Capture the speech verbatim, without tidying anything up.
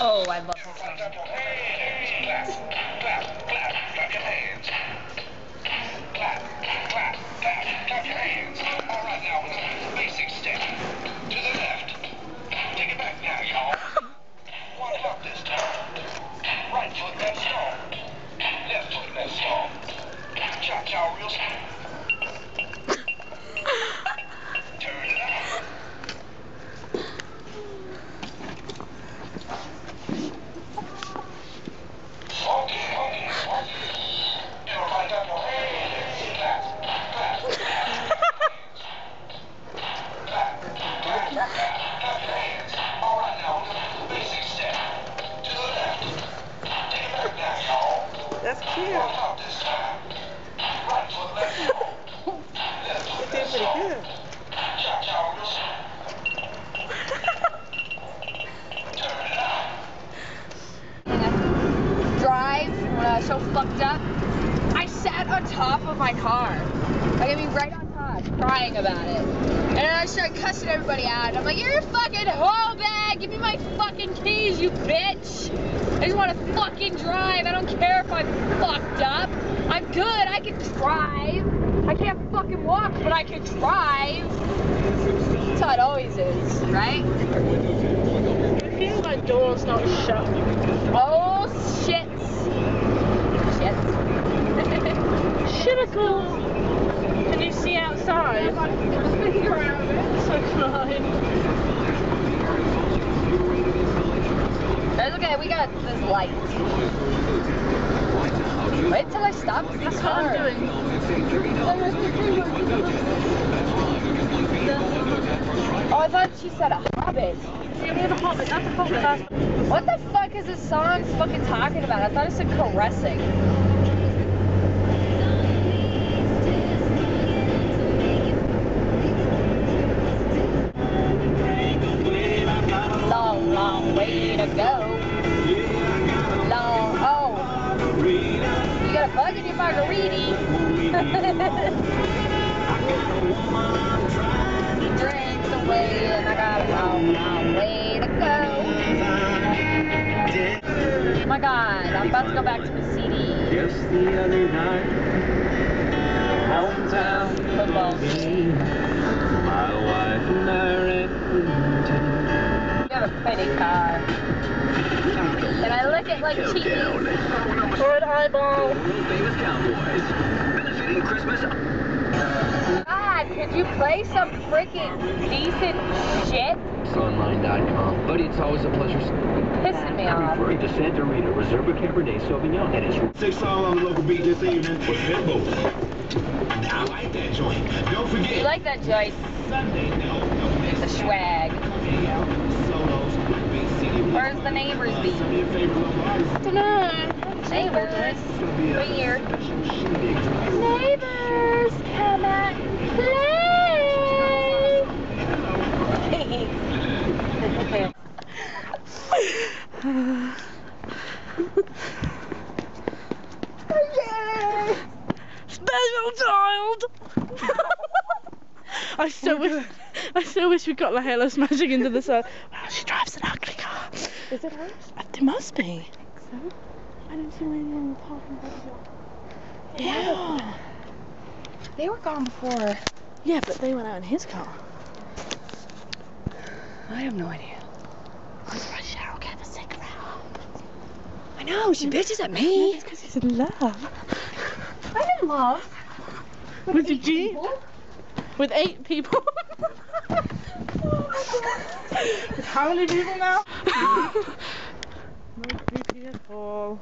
Oh, I love this song. That's cute. She did pretty good. Drive when I was so fucked up, I sat on top of my car. Like, I mean, right on top, crying about it. And then I started cussing everybody out. And I'm like, you're a fucking hoe bag. Give me my fucking keys, you bitch. I just want to fucking drive. I don't care if I'm fucked up. I'm good. I can drive. I can't fucking walk, but I can drive. That's how it always is, right? It feels like doors don't shut. Oh, shit. Shit. Shiticle. Can you see outside? It's so fun. That's okay, we got this light. Wait till I stop this car. What I'm doing. Oh, I thought she said a hobbit. Yeah, we have a hobbit, that's a hobbit. What the fuck is this song fucking talking about? I thought it said caressing. Oh my god, I'm about to go back to the C D. Just the other night, hometown football game. My wife and I rented. You have a pretty car. And I look at like cheapies. Or an eyeball. Famous Cowboys. Benefiting Christmas. God, could you play some freaking decent shit? Online dot com, but it's always a pleasure. Pissing me off. Referring to Santa Rita Reserva Cabernet Sauvignon and its six all on the local beat this evening with Pitbull. I like that joint. Don't forget. You like that joint? Sunday, no, no, it's a swag. Where's the neighbors be? Tonight. Neighbors. Right here. Neighbors, come out and play. Yay! Special child! I still wish I still wish we got Layla smashing into the sun. Wow, she drives an ugly car. Is it hers? It must be. I think so. I don't see anyone talking about it. Yeah. They were gone before. Yeah, but they went out in his car. I have no idea. Let's rush out, have a cigarette. I know, she bitches at me. It's because he's in love. I'm in love. With, With eight G? People? With eight people. Oh my god. How many people now? Most beautiful.